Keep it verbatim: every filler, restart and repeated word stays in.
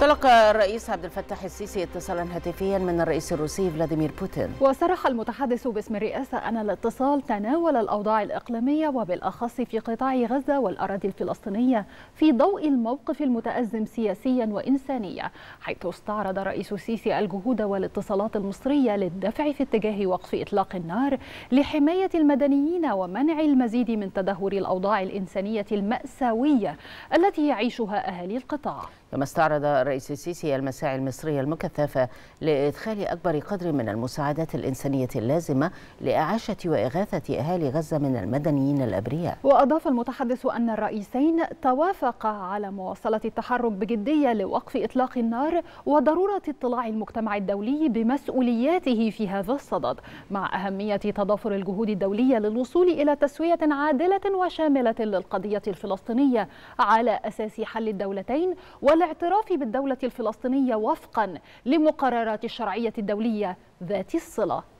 تلقى الرئيس عبد الفتاح السيسي اتصالا هاتفيا من الرئيس الروسي فلاديمير بوتين. وصرح المتحدث باسم الرئاسة أن الاتصال تناول الأوضاع الإقليمية وبالأخص في قطاع غزة والأراضي الفلسطينية في ضوء الموقف المتأزم سياسيا وإنسانيا، حيث استعرض الرئيس السيسي الجهود والاتصالات المصرية للدفع في اتجاه وقف إطلاق النار لحماية المدنيين ومنع المزيد من تدهور الأوضاع الإنسانية المأساوية التي يعيشها أهالي القطاع. كما استعرض الرئيس السيسي المساعي المصرية المكثفة لإدخال أكبر قدر من المساعدات الإنسانية اللازمة لإعاشة وإغاثة أهالي غزة من المدنيين الأبرياء. وأضاف المتحدث أن الرئيسين توافقا على مواصلة التحرك بجدية لوقف إطلاق النار وضرورة اطلاع المجتمع الدولي بمسؤولياته في هذا الصدد، مع أهمية تضافر الجهود الدولية للوصول إلى تسوية عادلة وشاملة للقضية الفلسطينية على أساس حل الدولتين والاعتراف بالدولة الفلسطينية وفقا لمقررات الشرعية الدولية ذات الصلة